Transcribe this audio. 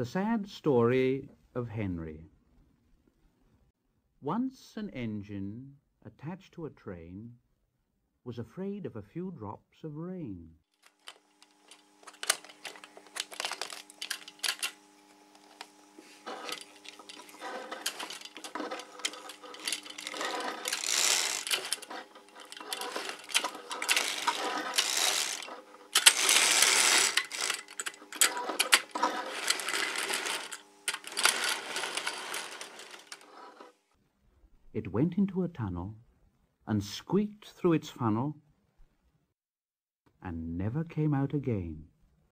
The Sad Story of Henry. Once an engine attached to a train was afraid of a few drops of rain. It went into a tunnel and squeaked through its funnel and never came out again.